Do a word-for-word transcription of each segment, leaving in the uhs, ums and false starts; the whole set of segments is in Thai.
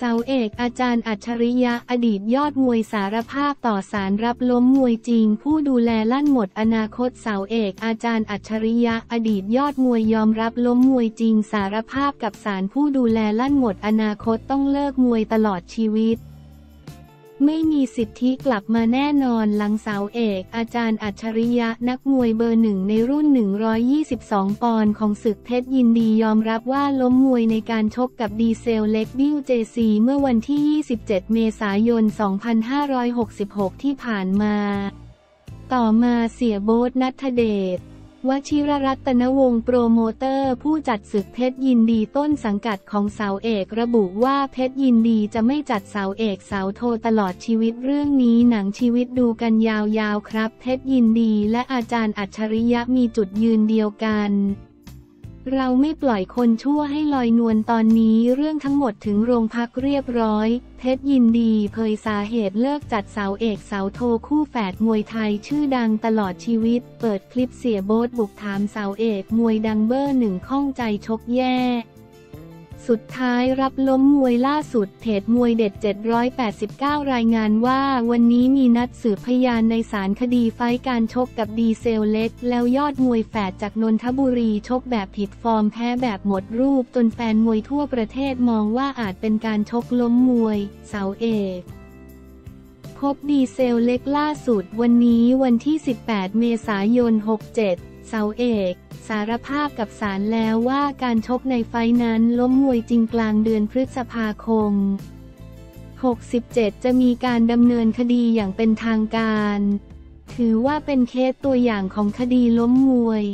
เสาเอกอาจารย์อัจฉริยะอดีตยอดมวยสารภาพต่อศาลรับล้มมวยจริงผู้ดูแลลั่นหมดอนาคตเสาเอกอาจารย์อัจฉริยะอดีตยอดมวยยอมรับล้มมวยจริงสารภาพกับศาลผู้ดูแลลั่นหมดอนาคตต้องเลิกมวยตลอดชีวิตไม่มีสิทธิกลับมาแน่นอนหลังเสาเอกอาจารย์อัจฉริยะนักมวยเบอร์หนึ่งในรุ่นหนึ่งร้อยยี่สิบสองปอนด์ของศึกเพชรยินดียอมรับว่าล้มมวยในการชกกับดีเซลเล็กบิ้วเจซีเมื่อวันที่ยี่สิบเจ็ดเมษายนสองพันห้าร้อยหกสิบหกที่ผ่านมาต่อมาเสียโบ๊ทณัฐเดชวชิรรัตนวงศ์โปรโมเตอร์ผู้จัดศึกเพชรยินดีต้นสังกัดของเสาเอกระบุว่าเพชรยินดีจะไม่จัดเสาเอกเสาโทตลอดชีวิตเรื่องนี้หนังชีวิตดูกันยาวๆครับเพชรยินดีและอาจารย์อัจฉริยะมีจุดยืนเดียวกันเราไม่ปล่อยคนชั่วให้ลอยนวลตอนนี้เรื่องทั้งหมดถึงโรงพักเรียบร้อยเพชรยินดีเผยสาเหตุเลิกจัดเสาเอกเสาโทคู่แฝดมวยไทยชื่อดังตลอดชีวิตเปิดคลิปเสียโบ๊ทบุกถามเสาเอกมวยดังเบอร์หนึ่งข้องใจชกแย่สุดท้ายรับล้มมวยล่าสุดเพจมวยเด็ดเจ็ดร้อยแปดสิบเก้ารายงานว่าวันนี้มีนัดสืบพยานในศาลคดีไฟท์การชกกับดีเซลเล็กแล้วยอดมวยแฝดจากนนทบุรีชกแบบผิดฟอร์มแพ้แบบหมดรูปจนแฟนมวยทั่วประเทศมองว่าอาจเป็นการชกล้มมวยเสาเอกพบดีเซลเล็กล่าสุดวันนี้วันที่สิบแปดเมษายนหกเจ็ดเสาเอกสารภาพกับศาลแล้วว่าการชกในไฟนั้นล้มมวยจริงกลางเดือนพฤษภาคมหกเจ็ดจะมีการดำเนินคดีอย่างเป็นทางการถือว่าเป็นเคสตัวอย่างของคดีล้มมวย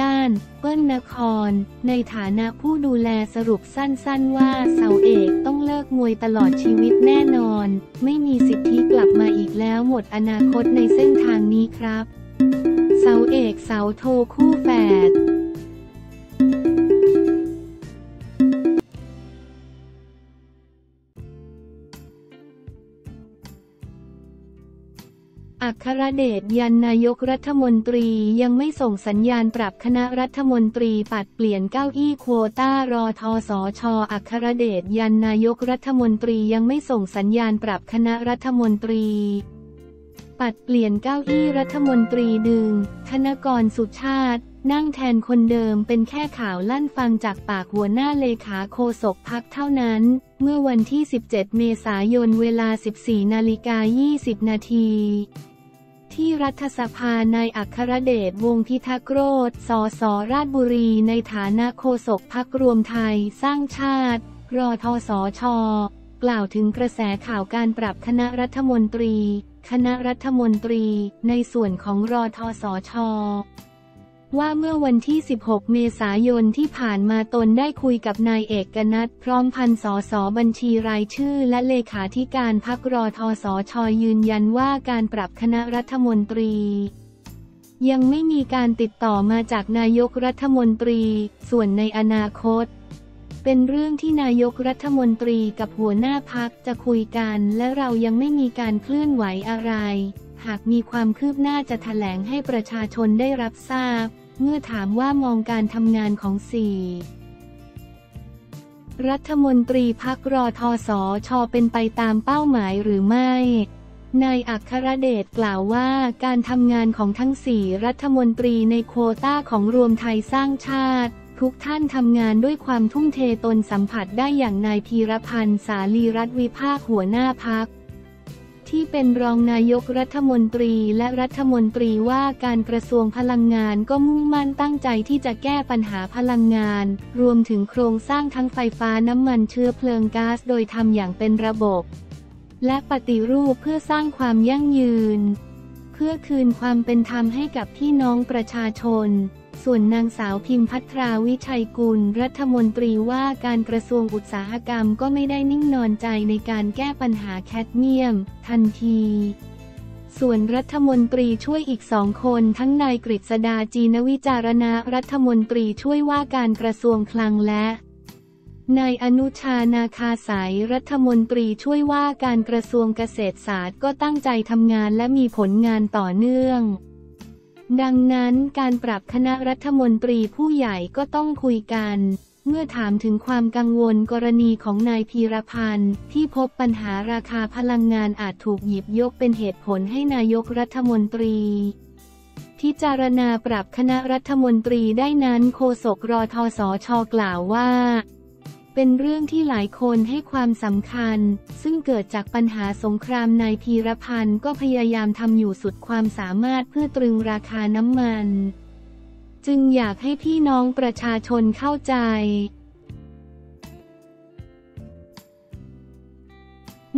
ด้านเปิ้ลนครในฐานะผู้ดูแลสรุปสั้นๆว่าเสาเอกต้องเลิกมวยตลอดชีวิตแน่นอนไม่มีสิทธิกลับมาอีกแล้วหมดอนาคตในเส้นทางนี้ครับเสาเอกเสาโทคู่แฝดอัครเดชยันนายกรัฐมนตรียังไม่ส่งสัญญาณปรับคณะรัฐมนตรีปัดเปลี่ยนเก้าอี้โควต้ารอทสช.อัครเดชยันนายกรัฐมนตรียังไม่ส่งสัญญาณปรับคณะรัฐมนตรีปัดเปลี่ยนเก้าอี้รัฐมนตรีดึงธนกรสุชาตินั่งแทนคนเดิมเป็นแค่ข่าวลั่นฟังจากปากหัวหน้าเลขาโฆษกพรรคเท่านั้นเมื่อวันที่สิบเจ็ดเมษายนเวลา สิบสี่นาฬิกายี่สิบนาทีที่รัฐสภานายอัครเดชวงศ์พิทักษ์โรจน์ สส.ราชบุรีในฐานะโฆษกพรรครวมไทยสร้างชาติรทสช.กล่าวถึงกระแสข่าวการปรับคณะรัฐมนตรีคณะรัฐมนตรีในส่วนของรทสช.ว่าเมื่อวันที่สิบหกเมษายนที่ผ่านมาตนได้คุยกับนายเอกนัทพร้อมพันสสบัญชีรายชื่อและเลขาธิการพรรครทสช.ยืนยันว่าการปรับคณะรัฐมนตรียังไม่มีการติดต่อมาจากนายกรัฐมนตรีส่วนในอนาคตเป็นเรื่องที่นายกรัฐมนตรีกับหัวหน้าพรรคจะคุยกันและเรายังไม่มีการเคลื่อนไหวอะไรหากมีความคืบหน้าจะแถลงให้ประชาชนได้รับทราบเมื่อถามว่ามองการทำงานของสี่รัฐมนตรีพรรครทสช.เป็นไปตามเป้าหมายหรือไม่นายอัครเดชกล่าวว่าการทำงานของทั้งสี่รัฐมนตรีในโควต้าของรวมไทยสร้างชาติทุกท่านทำงานด้วยความทุ่มเทตนสัมผัสได้อย่างนายพีรพันธ์สาลีรัตน์วิภาคหัวหน้าพรรคที่เป็นรองนายกรัฐมนตรีและรัฐมนตรีว่าการกระทรวงพลังงานก็มุ่งมั่นตั้งใจที่จะแก้ปัญหาพลังงานรวมถึงโครงสร้างทั้งไฟฟ้าน้ำมันเชื้อเพลิงก๊าซโดยทำอย่างเป็นระบบและปฏิรูปเพื่อสร้างความยั่งยืนเพื่อคืนความเป็นธรรมให้กับพี่น้องประชาชนส่วนนางสาวพิมพัทราวิชัยกุลรัฐมนตรีว่าการกระทรวงอุตสาหกรรมก็ไม่ได้นิ่งนอนใจในการแก้ปัญหาแคดเมียมทันทีส่วนรัฐมนตรีช่วยอีกสองคนทั้งนายกฤษดาจีนวิจารณะรัฐมนตรีช่วยว่าการกระทรวงคลังและนายอนุชานาคาสายรัฐมนตรีช่วยว่าการกระทรวงเกษตรศาสตร์ก็ตั้งใจทำงานและมีผลงานต่อเนื่องดังนั้นการปรับคณะรัฐมนตรีผู้ใหญ่ก็ต้องคุยกัน เมื่อถามถึงความกังวลกรณีของนายพีรพันธ์ที่พบปัญหาราคาพลังงานอาจถูกหยิบยกเป็นเหตุผลให้นายกรัฐมนตรีพิจารณาปรับคณะรัฐมนตรีได้นั้นโฆษกรทสช.กล่าวว่าเป็นเรื่องที่หลายคนให้ความสำคัญซึ่งเกิดจากปัญหาสงครามนายพีรพันธ์ก็พยายามทำอยู่สุดความสามารถเพื่อตรึงราคาน้ำมันจึงอยากให้พี่น้องประชาชนเข้าใจ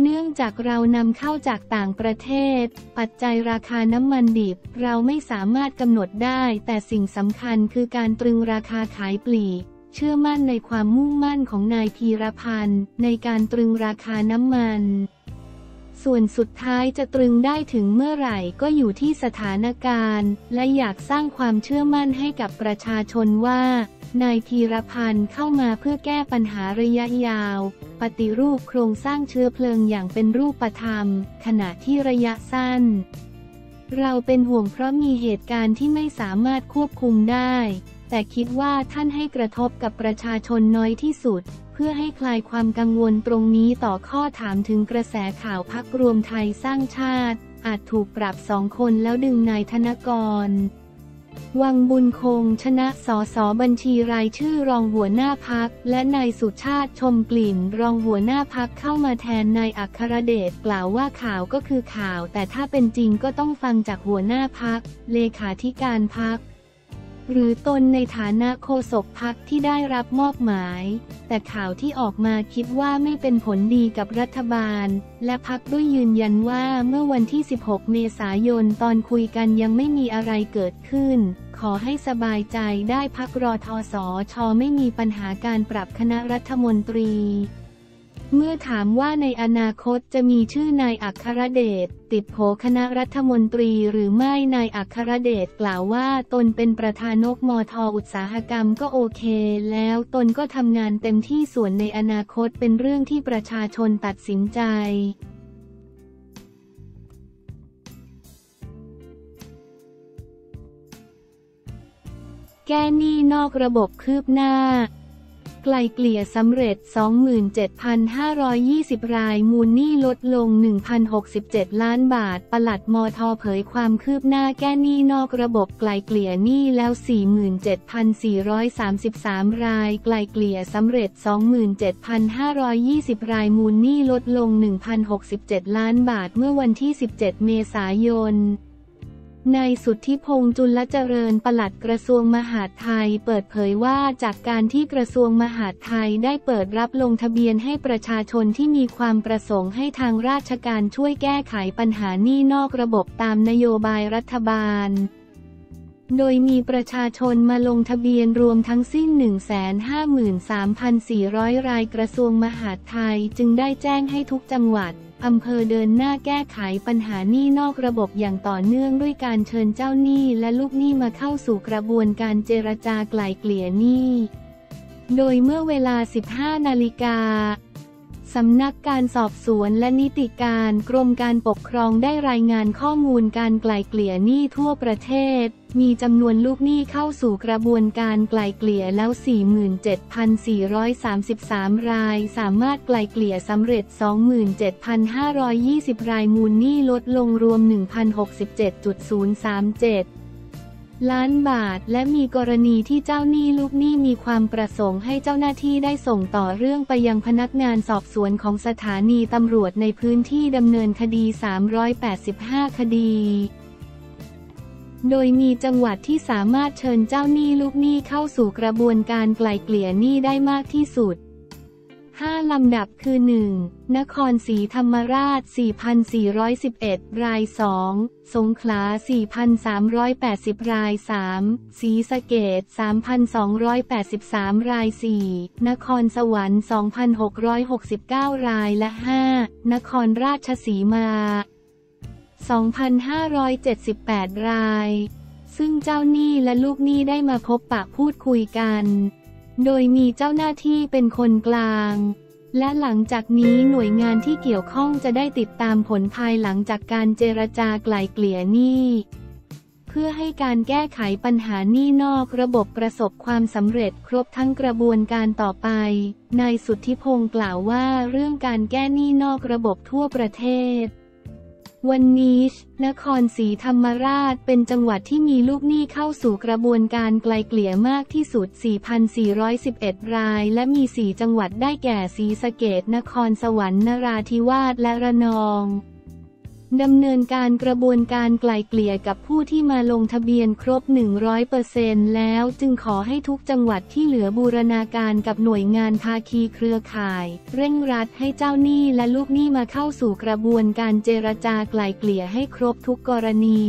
เนื่องจากเรานำเข้าจากต่างประเทศปัจจัยราคาน้ำมันดิบเราไม่สามารถกำหนดได้แต่สิ่งสำคัญคือการตรึงราคาขายปลีกเชื่อมั่นในความมุ่งมั่นของนายพีรพันธ์ในการตรึงราคาน้ำมันส่วนสุดท้ายจะตรึงได้ถึงเมื่อไหร่ก็อยู่ที่สถานการณ์และอยากสร้างความเชื่อมั่นให้กับประชาชนว่านายพีรพันธ์เข้ามาเพื่อแก้ปัญหาระยะยาวปฏิรูปโครงสร้างเชื้อเพลิงอย่างเป็นรูปธรรมขณะที่ระยะสั้นเราเป็นห่วงเพราะมีเหตุการณ์ที่ไม่สามารถควบคุมได้แต่คิดว่าท่านให้กระทบกับประชาชนน้อยที่สุดเพื่อให้คลายความกังวลตรงนี้ต่อข้อถามถึงกระแสข่าวพรรครวมไทยสร้างชาติอาจถูกปรับสองคนแล้วดึงนายธนกรวังบุญคงชนะสสบัญชีรายชื่อรองหัวหน้าพรรคและนายสุชาติชมกลิ่นรองหัวหน้าพรรคเข้ามาแทนนายอัครเดชกล่าวว่าข่าวก็คือข่าวแต่ถ้าเป็นจริงก็ต้องฟังจากหัวหน้าพรรคเลขาธิการพรรคหรือตนในฐานะโฆษกพรรคที่ได้รับมอบหมายแต่ข่าวที่ออกมาคิดว่าไม่เป็นผลดีกับรัฐบาลและพรรคด้วยยืนยันว่าเมื่อวันที่สิบหกเมษายนตอนคุยกันยังไม่มีอะไรเกิดขึ้นขอให้สบายใจได้พรรครทสช.ไม่มีปัญหาการปรับคณะรัฐมนตรีเมื่อถามว่าในอนาคตจะมีชื่อนายอัครเดชติดโผคณะรัฐมนตรีหรือไม่นายอัครเดชกล่าวว่าตนเป็นประธานกมธอุตสาหกรรมก็โอเคแล้วตนก็ทำงานเต็มที่ส่วนในอนาคตเป็นเรื่องที่ประชาชนตัดสินใจแก้หนี้นอกระบบคืบหน้าไกลเกลี่ยสำเร็จ สองหมื่นเจ็ดพันห้าร้อยยี่สิบ รายมูลหนี้ลดลง หนึ่งพันหกสิบเจ็ด ล้านบาทปลัดมธ.เผยความคืบหน้าแก้หนี้นอกระบบไกลเกลี่ยหนี้แล้ว สี่หมื่นเจ็ดพันสี่ร้อยสามสิบสาม รายไกลเกลี่ยสำเร็จ สองหมื่นเจ็ดพันห้าร้อยยี่สิบ รายมูลหนี้ลดลง หนึ่งพันหกสิบเจ็ด ล้านบาทเมื่อวันที่สิบเจ็ดเมษายนนายสุทธิพงษ์จุลเจริญปลัดกระทรวงมหาดไทยเปิดเผยว่าจากการที่กระทรวงมหาดไทยได้เปิดรับลงทะเบียนให้ประชาชนที่มีความประสงค์ให้ทางราชการช่วยแก้ไขปัญหาหนี้นอกระบบตามนโยบายรัฐบาลโดยมีประชาชนมาลงทะเบียนรวมทั้งสิ้น หนึ่งแสนห้าหมื่นสามพันสี่ร้อย รายกระทรวงมหาดไทยจึงได้แจ้งให้ทุกจังหวัดอำเภอเดินหน้าแก้ไขปัญหาหนี้นอกระบบอย่างต่อเนื่องด้วยการเชิญเจ้าหนี้และลูกหนี้มาเข้าสู่กระบวนการเจรจาไกล่เกลี่ยหนี้โดยเมื่อเวลา สิบห้านาฬิกาสำนักการสอบสวนและนิติการกรมการปกครองได้รายงานข้อมูลการไกล่เกลี่ยหนี้ทั่วประเทศมีจำนวนลูกหนี้เข้าสู่กระบวนการไกล่เกลี่ยแล้ว สี่หมื่นเจ็ดพันสี่ร้อยสามสิบสาม รายสามารถไกล่เกลี่ยสำเร็จ สองหมื่นเจ็ดพันห้าร้อยยี่สิบ รายมูลหนี้ลดลงรวม หนึ่งพันหกสิบเจ็ดจุดศูนย์สามเจ็ดล้านบาทและมีกรณีที่เจ้าหนี้ลูกหนี้มีความประสงค์ให้เจ้าหน้าที่ได้ส่งต่อเรื่องไปยังพนักงานสอบสวนของสถานีตำรวจในพื้นที่ดำเนินคดีสามร้อยแปดสิบห้าคดีโดยมีจังหวัดที่สามารถเชิญเจ้าหนี้ลูกหนี้เข้าสู่กระบวนการไกล่เกลี่ยหนี้ได้มากที่สุดห้าลำดับคือ หนึ่ง นครศรีธรรมราช สี่พันสี่ร้อยสิบเอ็ด ราย สอง สงขลา สี่พันสามร้อยแปดสิบ ราย สาม ศรีสะเกษ สามพันสองร้อยแปดสิบสาม ราย สี่ นครสวรรค์ สองพันหกร้อยหกสิบเก้า รายและ ห้า นครราชสีมา สองพันห้าร้อยเจ็ดสิบแปด รายซึ่งเจ้าหนี้และลูกหนี้ได้มาพบปะพูดคุยกันโดยมีเจ้าหน้าที่เป็นคนกลางและหลังจากนี้หน่วยงานที่เกี่ยวข้องจะได้ติดตามผลภายหลังจากการเจรจาไกล่เกลี่ยหนี้เ พื่อให้การแก้ไขปัญหาหนี้นอกระบบประสบความสำเร็จครบทั้งกระบวนการต่อไปนายสุทธิพงษ์กล่าวว่าเรื่องการแก้หนี้นอกระบบทั่วประเทศวันนี้นครศรีธรรมราชเป็นจังหวัดที่มีลูกหนี้เข้าสู่กระบวนการไกลเกลี่ยมากที่สุด สี่พันสี่ร้อยสิบเอ็ด รายและมีสี่จังหวัดได้แก่ศรีสะเกษนครสวรรค์นราธิวาสและระนองดำเนินการกระบวนการไกลเกลี่ยกับผู้ที่มาลงทะเบียนครบ หนึ่งร้อยเปอร์เซ็นต์ แล้วจึงขอให้ทุกจังหวัดที่เหลือบูรณาการกับหน่วยงานภาคีเครือข่ายเร่งรัดให้เจ้าหนี้และลูกหนี้มาเข้าสู่กระบวนการเจรจาไกลเกลี่ยให้ครบทุกกรณี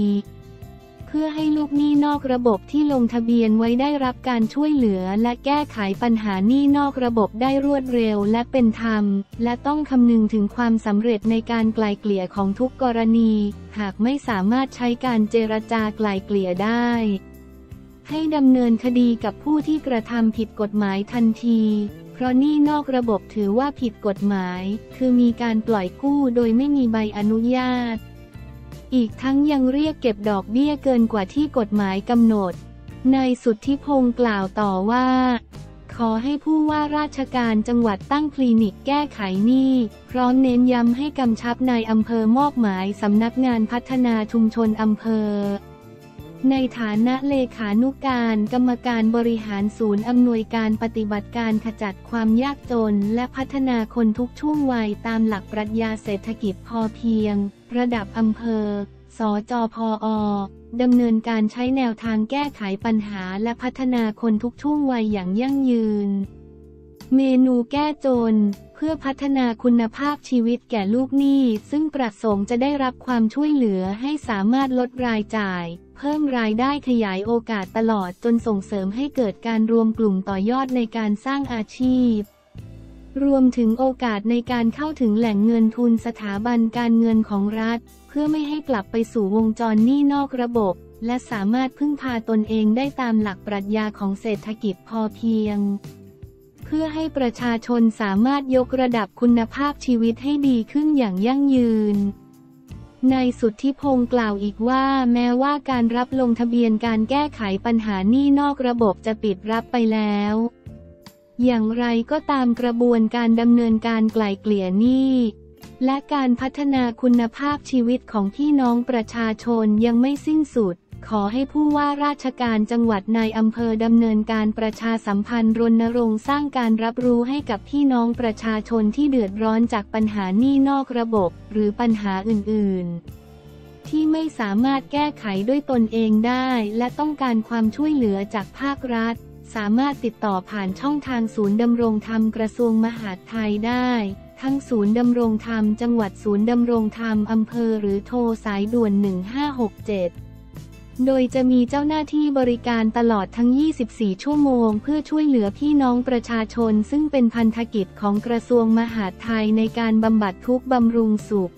เพื่อให้ลูกหนี้นอกระบบที่ลงทะเบียนไว้ได้รับการช่วยเหลือและแก้ไขปัญหาหนี้นอกระบบได้รวดเร็วและเป็นธรรมและต้องคำนึงถึงความสำเร็จในการไกล่เกลี่ยของทุกกรณีหากไม่สามารถใช้การเจรจาไกล่เกลี่ยได้ให้ดำเนินคดีกับผู้ที่กระทำผิดกฎหมายทันทีเพราะหนี้นอกระบบถือว่าผิดกฎหมายคือมีการปล่อยกู้โดยไม่มีใบอนุญาตอีกทั้งยังเรียกเก็บดอกเบี้ยเกินกว่าที่กฎหมายกำหนดนายสุทธิพงษ์กล่าวต่อว่าขอให้ผู้ว่าราชการจังหวัดตั้งคลินิกแก้ไขหนี้พร้อมเน้นย้ำให้กำชับนายอำเภอมอบหมายสำนักงานพัฒนาชุมชนอำเภอในฐานะเลขานุการกรรมการบริหารศูนย์อำนวยการปฏิบัติการขจัดความยากจนและพัฒนาคนทุกช่วงวัยตามหลักปรัชญาเศรษฐกิจพอเพียงระดับอำเภอสจพอดำเนินการใช้แนวทางแก้ไขปัญหาและพัฒนาคนทุกช่วงวัยอย่างยั่งยืนเมนูแก้จนเพื่อพัฒนาคุณภาพชีวิตแก่ลูกหนี้ซึ่งประสงค์จะได้รับความช่วยเหลือให้สามารถลดรายจ่ายเพิ่มรายได้ขยายโอกาสตลอดจนส่งเสริมให้เกิดการรวมกลุ่มต่อยอดในการสร้างอาชีพรวมถึงโอกาสในการเข้าถึงแหล่งเงินทุนสถาบันการเงินของรัฐเพื่อไม่ให้กลับไปสู่วงจรหนี้นอกระบบและสามารถพึ่งพาตนเองได้ตามหลักปรัชญาของเศรษฐกิจพอเพียงเพื่อให้ประชาชนสามารถยกระดับคุณภาพชีวิตให้ดีขึ้นอย่างยั่งยืนนายสุทธิพงษ์กล่าวอีกว่าแม้ว่าการรับลงทะเบียนการแก้ไขปัญหาหนี้นอกระบบจะปิดรับไปแล้วอย่างไรก็ตามกระบวนการดำเนินการไกล่เกลี่ยหนี้และการพัฒนาคุณภาพชีวิตของพี่น้องประชาชนยังไม่สิ้นสุดขอให้ผู้ว่าราชการจังหวัดนายอำเภอดำเนินการประชาสัมพันธ์รณรงค์สร้างการรับรู้ให้กับพี่น้องประชาชนที่เดือดร้อนจากปัญหาหนี้นอกระบบหรือปัญหาอื่นๆที่ไม่สามารถแก้ไขด้วยตนเองได้และต้องการความช่วยเหลือจากภาครัฐสามารถติดต่อผ่านช่องทางศูนย์ดำรงธรรมกระทรวงมหาดไทยได้ทั้งศูนย์ดำรงธรรมจังหวัดศูนย์ดำรงธรรมอำเภอหรือโทรสายด่วนหนึ่งห้าหกเจ็ดโดยจะมีเจ้าหน้าที่บริการตลอดทั้งยี่สิบสี่ชั่วโมงเพื่อช่วยเหลือพี่น้องประชาชนซึ่งเป็นพันธกิจของกระทรวงมหาดไทยในการบำบัดทุกข์บำรุงสุข